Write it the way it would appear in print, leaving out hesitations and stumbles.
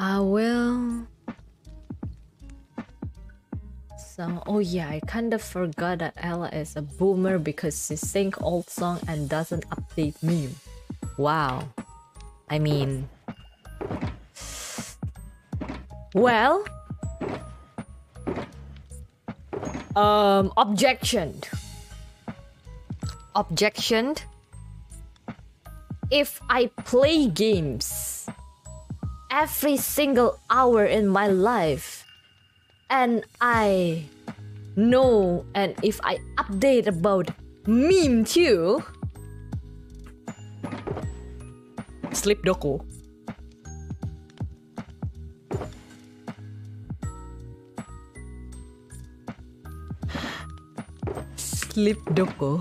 I will. So, oh yeah, I kind of forgot that Ella is a boomer because she sings old song and doesn't update meme. Wow. I mean, well, objection. Objection. If I play games every single hour in my life, and I know, and if I update about meme too, sleep doku. Sleep doku.